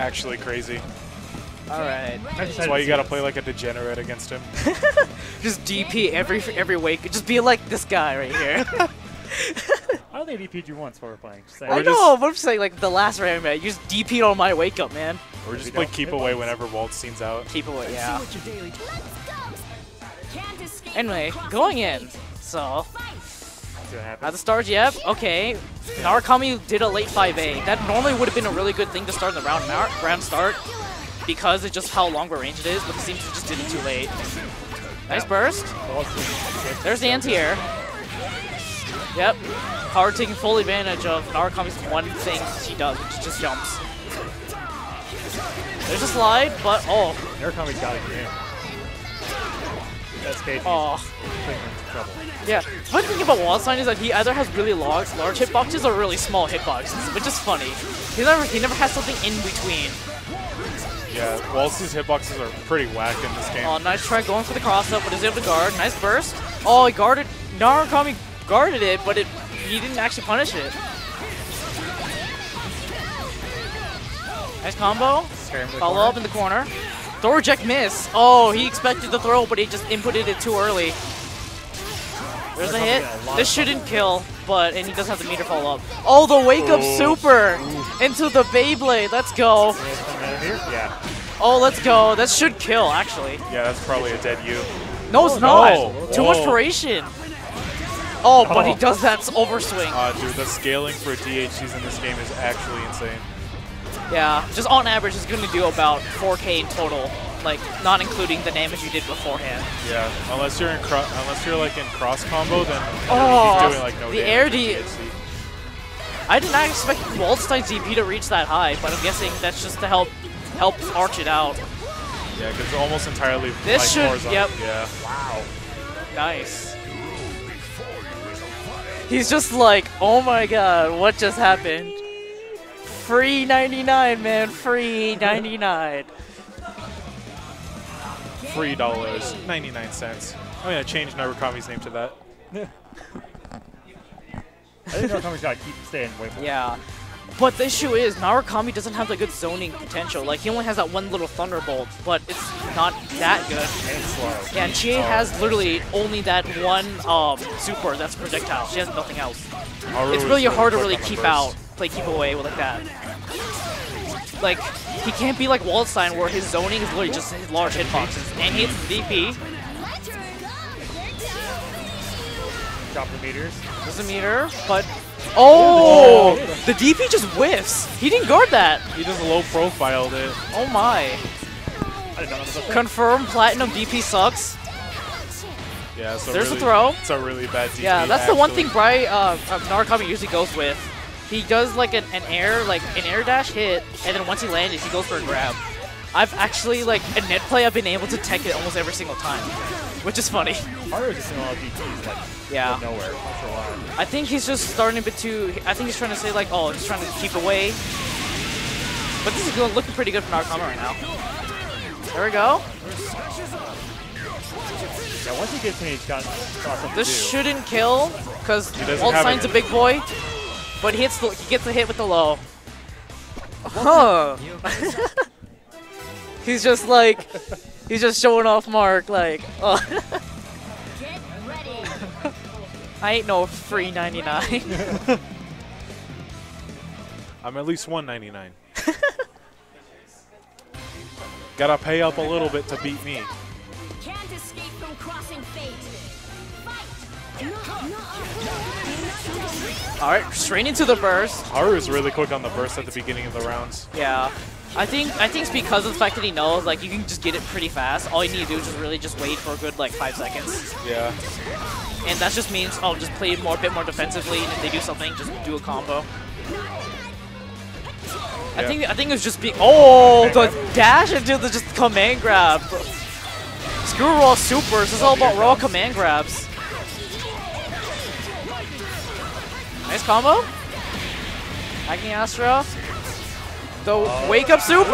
actually crazy. Alright. That's why you gotta play like a degenerate against him. Just DP every wake. Just be like this guy right here. I don't think I DP'd you once while we're playing. Just saying. I know, but I'm just saying, like, the last round, man. You just DP'd on my wake up, man. Or just play keep away whenever Waldstein's out. Keep away, yeah. Anyway, going in. So. At the start, yep. Okay. Narukami did a late 5A. That normally would have been a really good thing to start in the round start. Because of just how longer range it is, but it seems to just did it too late. Nice burst. There's the anti-air. Yep. Haru taking full advantage of Narukami's one thing she does, which just jumps. There's a slide, but oh. Narukami's got a green. That's KG. Oh. Yeah. The funny thing about Waldstein is that he either has really large hitboxes or really small hitboxes, which is funny. He never has something in between. Yeah, Waldstein's hitboxes are pretty whack in this game. Oh, nice try going for the cross-up, but is able to guard. Nice burst. Oh, he guarded. Narukami guarded it, but he didn't actually punish it. Nice combo. Follow up in the corner. Throw reject miss. Oh, he expected the throw, but he just inputted it too early. There's a hit. This shouldn't kill, but and he doesn't have the meter follow up. Oh, the wake up super into the Beyblade. Let's go. Yeah. Oh, let's go. That should kill, actually. Yeah, that's probably a dead U. No, it's not. Oh. Too much paration. Oh, but he does that overswing. Dude, the scaling for DHCs in this game is actually insane. Yeah, just on average, it's going to do about 4K in total, like not including the damage you did beforehand. Yeah, unless you're like in cross combo, then he's doing like no damage. The air DHC. I did not expect Waldstein's DP to reach that high, but I'm guessing that's just to help arch it out. Yeah, because it's almost entirely this like horizontal. Yep. Yeah. Wow. Nice. He's just like, oh my god, what just happened? Free 99, man. Free 99. $3. 99 cents. I'm gonna change Narukami's name to that. I think Narukami's gotta keep staying way more. Yeah. But the issue is, Narukami doesn't have the good zoning potential. Like, he only has that one little Thunderbolt, but it's not that good. And slow. Yeah, and she has literally only that one super that's projectile. She has nothing else. It's really hard to really keep out, like, keep away like that. Like, he can't be like Waldstein, where his zoning is literally just his large hitboxes. And he hits the DP. Drop the meters. There's a meter, but oh, the DP just whiffs. He didn't guard that. He just low profiled it. Oh my! I didn't know that. Confirm Platinum DP sucks. Yeah, so there's a throw. It's a really bad DP. Yeah, that's actually the one thing Narukami usually goes with. He does like an air dash hit, and then once he lands, he goes for a grab. I've actually, like, in net play, I've been able to tech it almost every single time, which is funny. Haru just in all DPs, like, yeah, nowhere. I think he's just starting a bit too. I think he's trying to say, like, oh, he's trying to keep away. But this is going, looking pretty good for Narukami right now. There we go. Yeah, once he gets me, he's got something. This shouldn't kill, because Waldstein's a big boy, but he gets the hit with the low. Huh. He's just like, he's just showing off Mark, like, oh. Get ready. I ain't no free 99. I'm at least 199. Gotta pay up a little bit to beat me. Can't escape from crossing fate. Fight. Alright, straight into the burst. Haru is really quick on the burst at the beginning of the rounds. Yeah. I think it's because of the fact that he knows, like, you can just get it pretty fast. All you need to do is just really just wait for a good, like, 5 seconds. Yeah. And that just means, oh, just play more, a bit more defensively, and if they do something, just do a combo. Yeah. I think it was just being, oh, the dash into the just command grab. Screw raw supers. This is all about raw command grabs. Nice combo. Hacking Astra. The wake up super!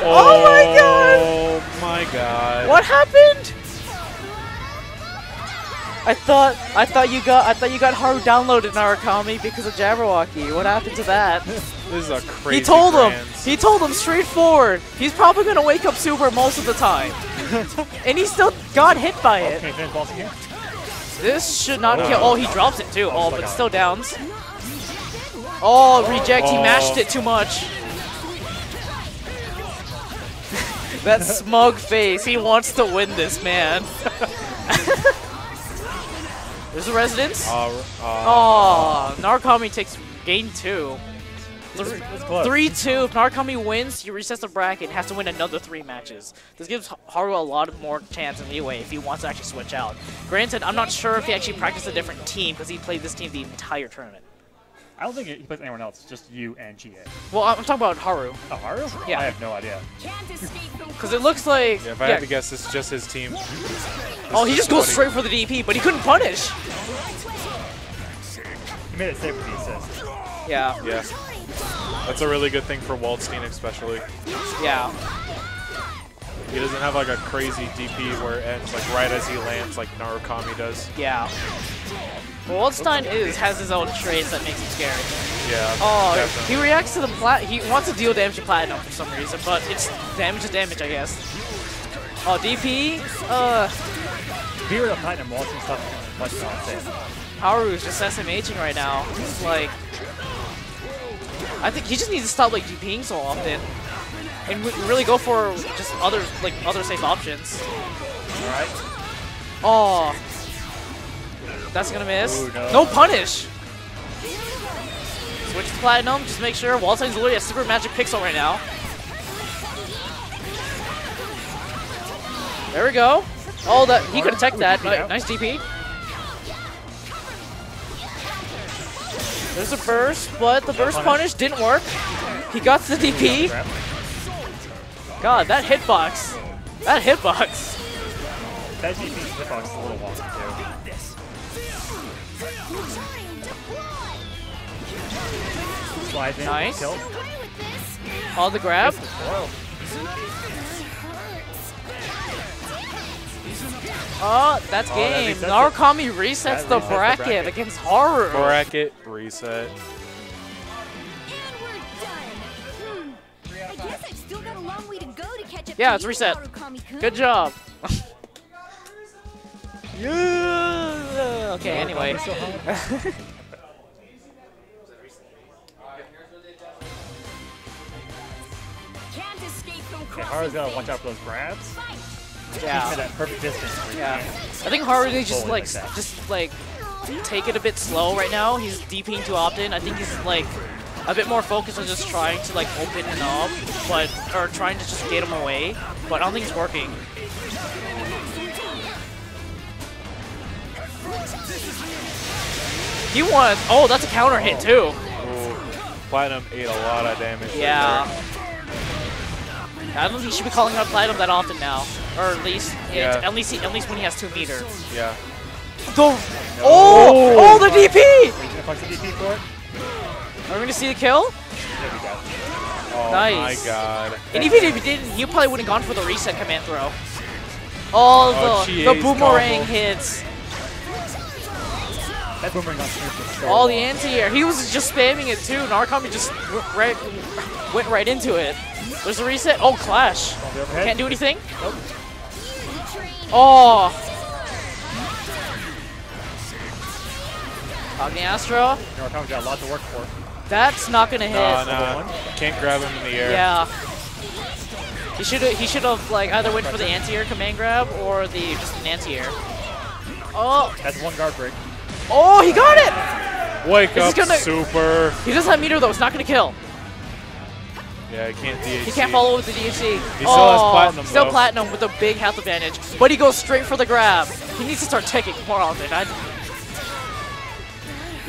Oh my god! Oh my god! What happened? I thought you got Haru downloaded Narukami because of Jabberwocky. What happened to that? This is a crazy. He told him straight forward. He's probably gonna wake up super most of the time, and he still got hit by it. Okay, this should not kill. Oh, he drops it too. Oh, but still downs. Oh, reject. He mashed it too much. That smug face. He wants to win this, man. There's a Resonance. Oh, Narukami takes game 2. 3-2. If Narukami wins, he resets the bracket and has to win another 3 matches. This gives Haru a lot more chance and leeway if he wants to actually switch out. Granted, I'm not sure if he actually practiced a different team because he played this team the entire tournament. I don't think he plays anyone else, just you and GF. Well, I'm talking about Haru. Oh, Haru? Yeah. I have no idea. Because it looks like... Yeah, if I had to guess, it's just his team. Oh, he just goes straight for the DP, but he couldn't punish! He made it safe with the assist. Yeah. Yeah. That's a really good thing for Waldstein, especially. Yeah. He doesn't have like a crazy DP where it ends like right as he lands like Narukami does. Yeah. Well, Waldstein has his own traits that makes him scary. Yeah. Oh, definitely. He reacts to the he wants to deal damage to Platinum for some reason, but it's damage to damage, I guess. Oh, DP. Be rid of Platinum, Waldstein stuff much more safe. Haru's just SMHing right now. It's like, I think he just needs to stop like DPing so often and really go for just other safe options. All right. Oh. That's gonna miss. Ooh, no punish! Switch to Platinum, just make sure. Waldstein's literally a super magic pixel right now. There we go. Oh, that he could attack that. Nice DP. There's a burst, but the burst punish didn't work. He got the DP. God, that hitbox. That hitbox. That DP hitbox is a little wonky too. Nice. All the grab. Oh, that's game. Narukami resets the bracket against Haru. Bracket reset. Yeah, it's reset. Good job. Yeah. Okay, anyway. Okay, Haru's gotta watch out for those grabs. Yeah. At that perfect distance. Yeah. I think Haru just like take it a bit slow right now. He's DPing too often. I think he's like a bit more focused on just trying to like open him up, or trying to just get him away. But I don't think it's working. He won. Oh, that's a counter hit too. Ooh. Platinum ate a lot of damage. Yeah. Right there. I don't think he should be calling out Platinum that often now, or at least at least when he has 2 meter. Yeah. Oh, the DP! Are you gonna punch the DP for it? Are we gonna see the kill? There we go. Oh, nice. My God. And even if he didn't, he probably wouldn't gone for the reset command throw. Oh, the boomerang hits. That boomerang got so all the anti-air. He was just spamming it too. Narukami just went right into it. There's a reset. Oh, clash. Can't do anything. Nope. Oh. Agni-Astro. Narukami's got a lot to work for. That's not gonna hit. No. Can't grab him in the air. Yeah. He should have like either went for the anti-air command grab or the just an anti-air. Oh. That's one guard break. Oh, he got it. Wake up, super. He doesn't have meter though. It's not gonna kill. Yeah, he can't DHC. He can't follow with the DHC. He still has Platinum, still though. Platinum with a big health advantage, but he goes straight for the grab. He needs to start taking more often.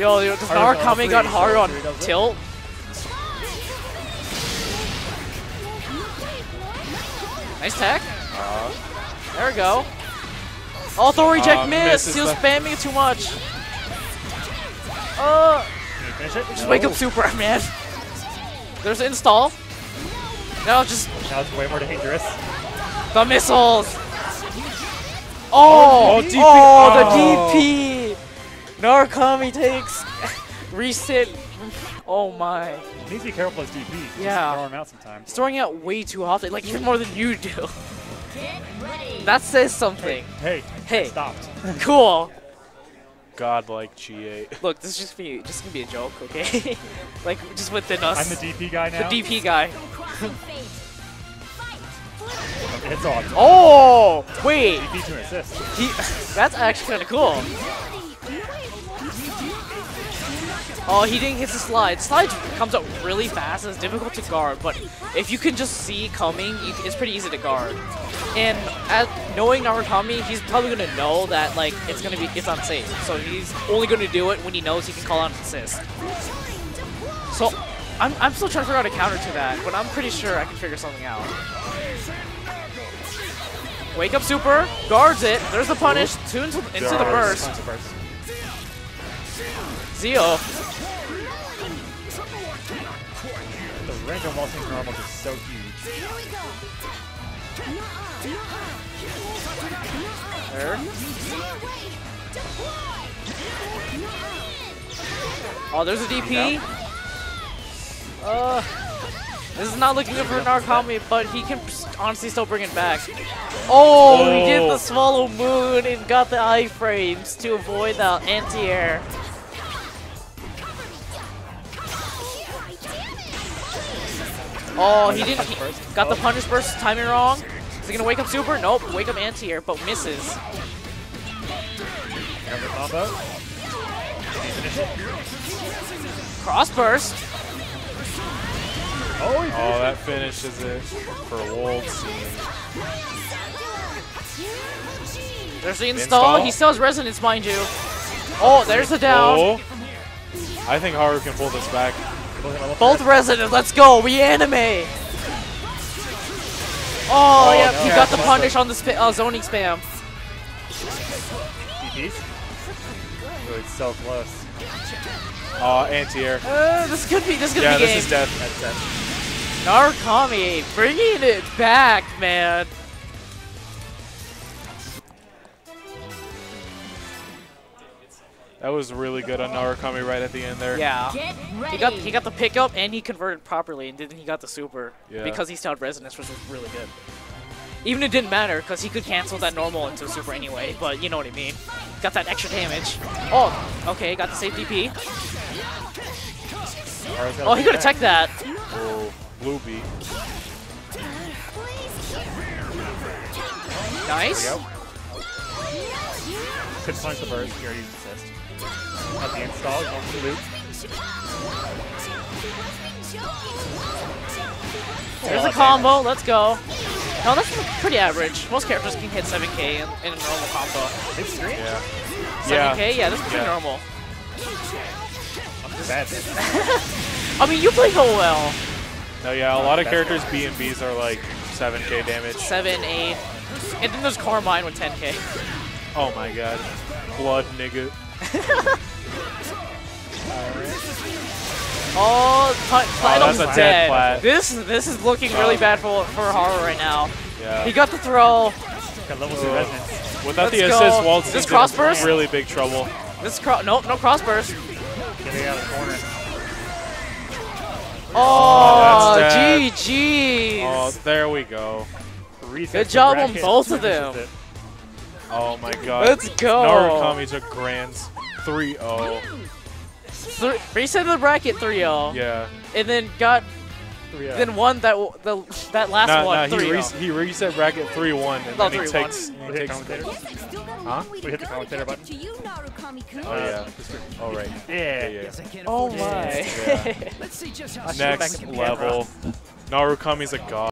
Yo, does Narukami got Haru on tilt? Nice tech. There we go. Oh, throw reject missed. He was spamming it too much. Just wake up super, man. There's an install. Now it's way more dangerous. The missiles! Oh! DP. Oh, the DP! Narukami takes reset. Oh my. You need to be careful as DP. Yeah. Throwing out sometimes. Throwing out way too often, like even more than you do. Get ready. That says something. Hey. Stopped. Cool. Godlike G8. Look, this is just gonna be a joke, okay? Like just within us. I'm the DP guy now. The DP guy. It's on. Oh wait. DP to an assist. That's actually kind of cool. Oh, he didn't hit the slide. Slide comes up really fast and it's difficult to guard, but if you can just see coming, it's pretty easy to guard. And as, knowing Narukami, he's probably going to know that like it's unsafe. So he's only going to do it when he knows he can call out an assist. So I'm still trying to figure out a counter to that, but I'm pretty sure I can figure something out. Wake up super, guards it, there's the punish, two into the burst. Zeo. The range on Waldstein's normal is so huge. There. Oh, there's a DP. This is not looking good for Narukami, but he can honestly still bring it back. Oh, he did the swallow moon and got the iframes to avoid the anti-air. Oh, he didn't. He got the punish burst timing wrong. Is he gonna wake up super? Nope. Wake up anti-air, but misses. Cross burst. Oh, that finishes it for Waldstein. There's the install. He still has resonance, mind you. Oh, there's the down. Oh. I think Haru can pull this back. Both residents, let's go, reanimate! Oh, yeah, no. He got the punish on the zoning spam. Oh, it's so close. Oh, anti-air. This could be game. Yeah, this is death. That's death. Narukami, bringing it back, man. That was really good on Narukami right at the end there. Yeah. He got the pickup and he converted properly, and then he got the super because he still had resonance, which was really good. Even it didn't matter because he could cancel that normal into a super anyway, but you know what I mean. Got that extra damage. Oh, okay, got the safe DP. Oh, he could attack that. Oh, blue B. Nice. Could punch the burst here, you assist. At the install, going to loop. There's a combo, let's go. No, that's pretty average. Most characters can hit 7k in a normal combo. 7k? Yeah, that's pretty normal. I mean, you play so well. No, yeah, a lot of characters B and B's are like 7k damage. 7, 8. And then there's Carmine with 10k. Oh my god. Blood nigga. Platinum's that's a dead. Flat. This is looking really bad for Haru right now. Yeah. He got the throw. Got level 2 resonance. Without the assist, Waldstein's cross burst really big trouble. No cross burst. Getting out of the corner. Oh, GG. Oh, there we go. Good job on both of them. Oh my god. Let's go. Narukami took grands 3-0. Reset the bracket 3-0. Yeah. And then got 3-0. Then won that last one 3-0. He reset bracket 3-1 and then he takes we hit the commentator button. Oh yeah. All right. Yeah. Oh my. Next level. Narukami's a god.